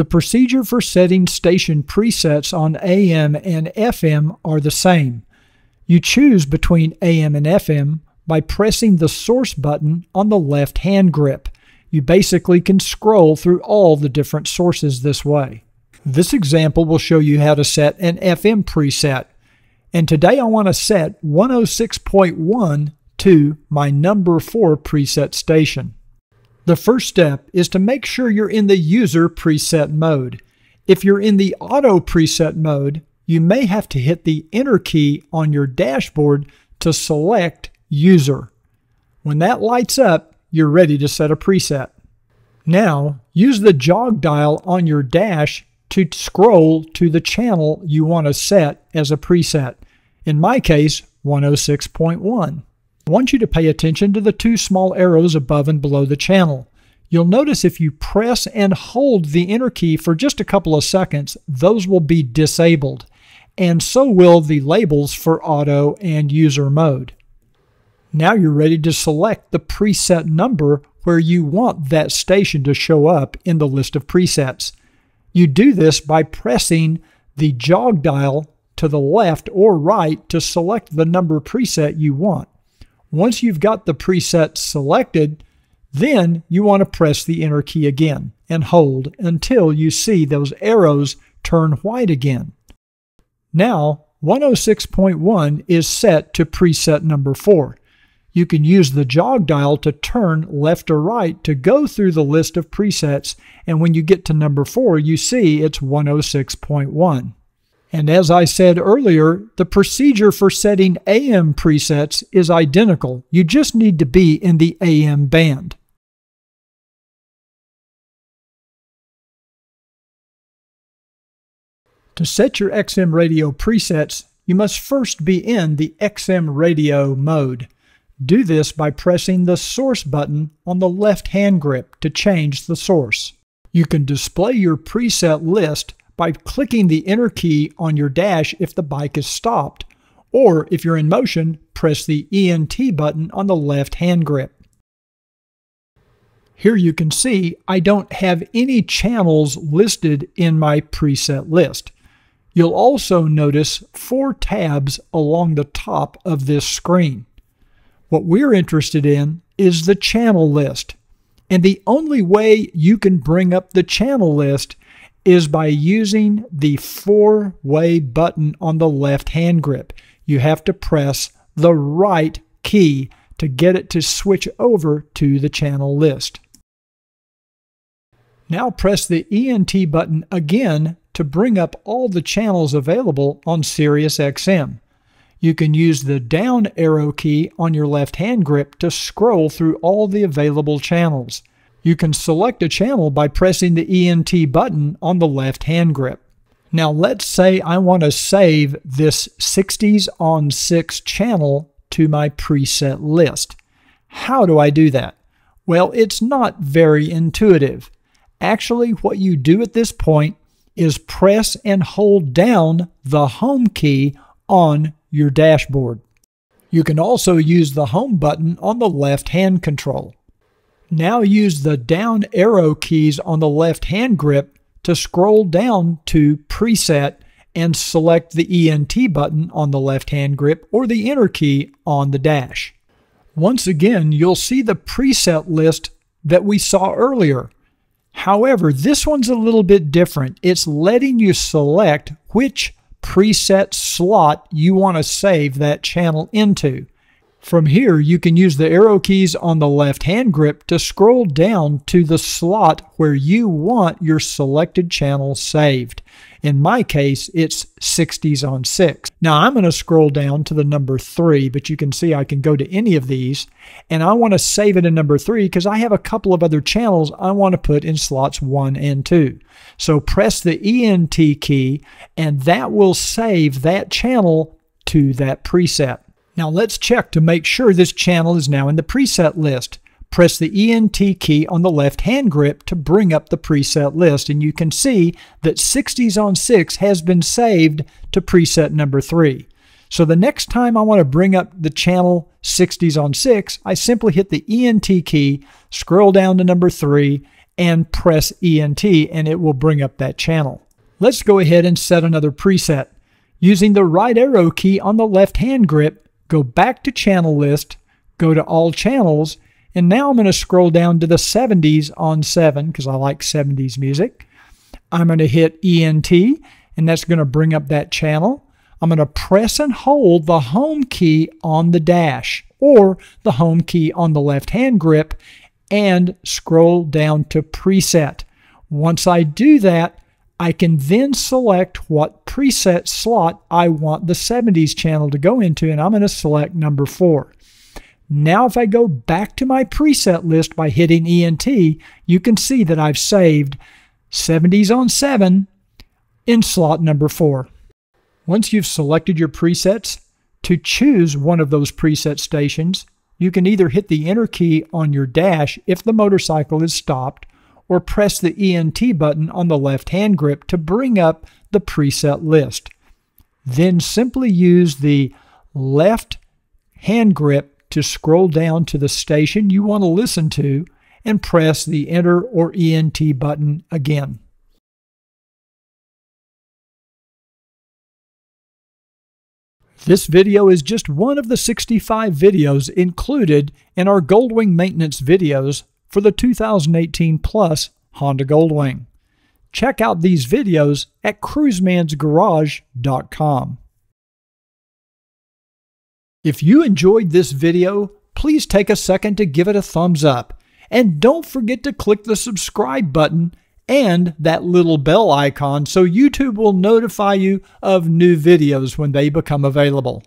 The procedure for setting station presets on AM and FM are the same. You choose between AM and FM by pressing the source button on the left hand grip. You basically can scroll through all the different sources this way. This example will show you how to set an FM preset. And today I want to set 106.1 to my number 4 preset station. The first step is to make sure you're in the user preset mode. If you're in the auto preset mode, you may have to hit the enter key on your dashboard to select user. When that lights up, you're ready to set a preset. Now, use the jog dial on your dash to scroll to the channel you want to set as a preset. In my case, 106.1. I want you to pay attention to the two small arrows above and below the channel. You'll notice if you press and hold the enter key for just a couple of seconds, those will be disabled, and so will the labels for auto and user mode. Now you're ready to select the preset number where you want that station to show up in the list of presets. You do this by pressing the jog dial to the left or right to select the number preset you want. Once you've got the preset selected, then you want to press the enter key again and hold until you see those arrows turn white again. Now, 106.1 is set to preset number 4. You can use the jog dial to turn left or right to go through the list of presets, and when you get to number 4, you see it's 106.1. And as I said earlier, the procedure for setting AM presets is identical. You just need to be in the AM band. To set your XM radio presets, you must first be in the XM radio mode. Do this by pressing the source button on the left hand grip to change the source. You can display your preset list by clicking the enter key on your dash if the bike is stopped, or if you're in motion, press the ENT button on the left hand grip. Here you can see I don't have any channels listed in my preset list. You'll also notice 4 tabs along the top of this screen. What we're interested in is the channel list. And the only way you can bring up the channel list is by using the 4-way button on the left-hand grip. You have to press the right key to get it to switch over to the channel list. Now press the ENT button again to bring up all the channels available on SiriusXM. You can use the down arrow key on your left hand grip to scroll through all the available channels. You can select a channel by pressing the ENT button on the left hand grip. Now let's say I want to save this 60s on 6 channel to my preset list. How do I do that? Well, it's not very intuitive. Actually, what you do at this point is press and hold down the home key on your dashboard. You can also use the home button on the left hand control. Now use the down arrow keys on the left hand grip to scroll down to preset and select the ENT button on the left hand grip or the enter key on the dash. Once again, you'll see the preset list that we saw earlier. However, this one's a little bit different. It's letting you select which preset slot you want to save that channel into. From here, you can use the arrow keys on the left hand grip to scroll down to the slot where you want your selected channel saved. In my case, it's 60s on 6. Now I'm going to scroll down to the number 3, but you can see I can go to any of these, and I want to save it in number 3 because I have a couple of other channels I want to put in slots 1 and 2. So press the ENT key, and that will save that channel to that preset. Now let's check to make sure this channel is now in the preset list. Press the ENT key on the left hand grip to bring up the preset list, and you can see that 60s on 6 has been saved to preset number 3. So the next time I want to bring up the channel 60s on 6, I simply hit the ENT key, scroll down to number 3, and press ENT, and it will bring up that channel. Let's go ahead and set another preset. Using the right arrow key on the left hand grip, go back to channel list, go to all channels, and now I'm going to scroll down to the 70s on 7 because I like 70s music. I'm going to hit ENT, and that's going to bring up that channel. I'm going to press and hold the home key on the dash or the home key on the left hand grip and scroll down to preset. Once I do that, I can then select what preset slot I want the 70s channel to go into, and I'm going to select number 4. Now if I go back to my preset list by hitting ENT, you can see that I've saved 70s on 7 in slot number 4. Once you've selected your presets, to choose one of those preset stations, you can either hit the enter key on your dash if the motorcycle is stopped, or press the ENT button on the left hand grip to bring up the preset list. Then simply use the left hand grip to scroll down to the station you want to listen to and press the enter or ENT button again. This video is just one of the 65 videos included in our Goldwing maintenance videos for the 2018 Plus Honda Goldwing. Check out these videos at cruisemansgarage.com. If you enjoyed this video, please take a second to give it a thumbs up. And don't forget to click the subscribe button and that little bell icon so YouTube will notify you of new videos when they become available.